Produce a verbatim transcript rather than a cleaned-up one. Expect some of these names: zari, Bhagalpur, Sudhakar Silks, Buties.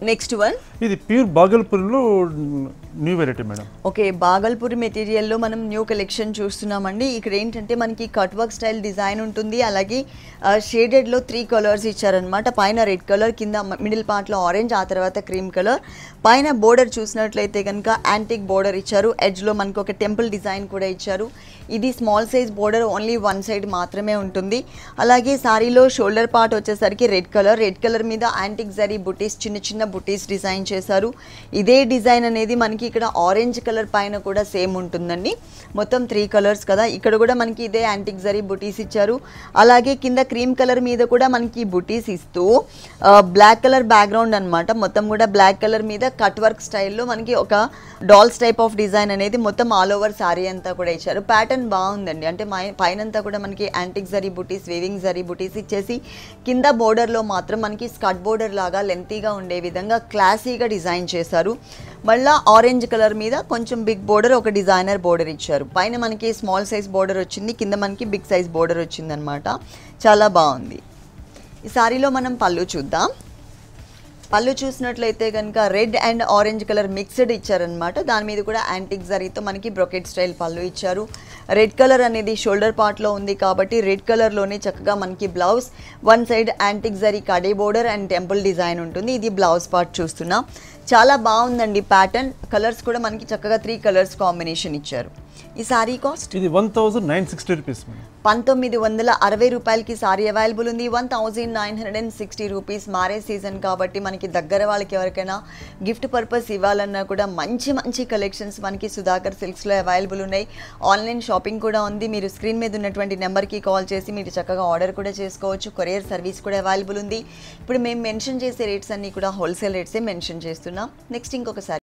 Next one. This is pure Bhagalpur new variety, madam. Okay, Bhagalpur material lo manam new collection chustunamandi. Ikkada entante manaki cut work style design untundi. Alage shaded lo three colors icharanamata. Paina red color, kinda middle part lo orange, aa tarvata cream color. Paina border chusnatlayite ganka antique border icharu. Edge lo manaki oka temple design kuda icharu. Idi small size border only one side maatrame untundi. Alage saree lo shoulder part vachesariki red color, red color meeda antique zari booties chinna chinna booties design చేశారు. ఇదే design అనేది మనకి ఇక్కడ orange colour పైన కూడా same ఉంటుందండి. మొత్తం three colours కదా. ఇక్కడ కూడా మనకి ఇదే యాంటిక్ జరీ బుటీస్ ఇచ్చారు. అలాగే కింద క్రీమ్ కలర్ మీద కూడా మనకి బుటీస్ ఇస్తూ బ్లాక్ కలర్ బ్యాక్ గ్రౌండ్ అన్నమాట. మొత్తం కూడా బ్లాక్ కలర్ మీద కట్ వర్క్ స్టైల్ లో మనకి ఒక డాల్స్ టైప్ ఆఫ్ డిజైన్ అనేది మొత్తం ఆల్ ఓవర్ సారీ అంతా కూడా ఇచ్చారు. ప్యాటర్న్ బాగుందండి. అంటే పైనంతా కూడా మనకి యాంటిక్ జరీ బుటీస్, వేవింగ్ జరీ బుటీస్ ఇచ్చేసి కింద బోర్డర్ లో మాత్రం మనకి స్కర్ట్ బోర్డర్ లాగా లెంతీగా ఉండే విధంగా క్లాసీగా డిజైన్ చేశారు. మళ్ళా ఆరెంజ్ కలర్ మీద కొంచెం బిగ్ బోర్డర్, ఒక డిజైనర్ బోర్డర్ ఇచ్చారు. పైన మనకి స్మాల్ సైజ్ బోర్డర్ వచ్చింది, కింద మనకి బిగ్ సైజ్ బోర్డర్ వచ్చిందనమాట. చాలా బాగుంది. ఈ సారీలో మనం పళ్ళు చూద్దాం. పళ్ళు చూసినట్లయితే కనుక red and orange colour mixed ఇచ్చారనమాట. దాని మీద కూడా యాంటిక్ జరీతో మనకి బ్రొకెట్ స్టైల్ పళ్ళు ఇచ్చారు. రెడ్ కలర్ అనేది షోల్డర్ పార్ట్లో ఉంది కాబట్టి రెడ్ కలర్లోనే చక్కగా మనకి blouse, one side antique zari కడే బోర్డర్ అండ్ టెంపుల్ డిజైన్ ఉంటుంది. ఇది బ్లౌజ్ పార్ట్ చూస్తున్నా. చాలా బాగుందండి ప్యాటర్న్. కలర్స్ కూడా మనకి చక్కగా త్రీ కలర్స్ కాంబినేషన్ ఇచ్చారు. ఈ సారీ కాస్ట్ ఇది one thousand nine hundred sixty రూపాయస్. పంతొమ్మిది వందల అరవై రూపాయలకి సారీ అవైలబుల్ ఉంది. one thousand nine hundred sixty rupees. మారే సీజన్ కాబట్టి మనకి దగ్గర వాళ్ళకి ఎవరికైనా గిఫ్ట్ పర్పస్ ఇవ్వాలన్నా కూడా మంచి మంచి కలెక్షన్స్ మనకి సుధాకర్ సిల్క్స్లో అవైలబుల్ ఉన్నాయి. ఆన్లైన్ షాపింగ్ కూడా ఉంది. మీరు స్క్రీన్ మీద ఉన్నటువంటి నెంబర్కి కాల్ చేసి మీరు చక్కగా ఆర్డర్ కూడా చేసుకోవచ్చు. కొరియర్ సర్వీస్ కూడా అవైలబుల్ ఉంది. ఇప్పుడు మేము మెన్షన్ చేసే రేట్స్ అన్నీ కూడా హోల్సేల్ రేట్సే మెన్షన్ చేస్తున్నాం. నెక్స్ట్ ఇంకొకసారి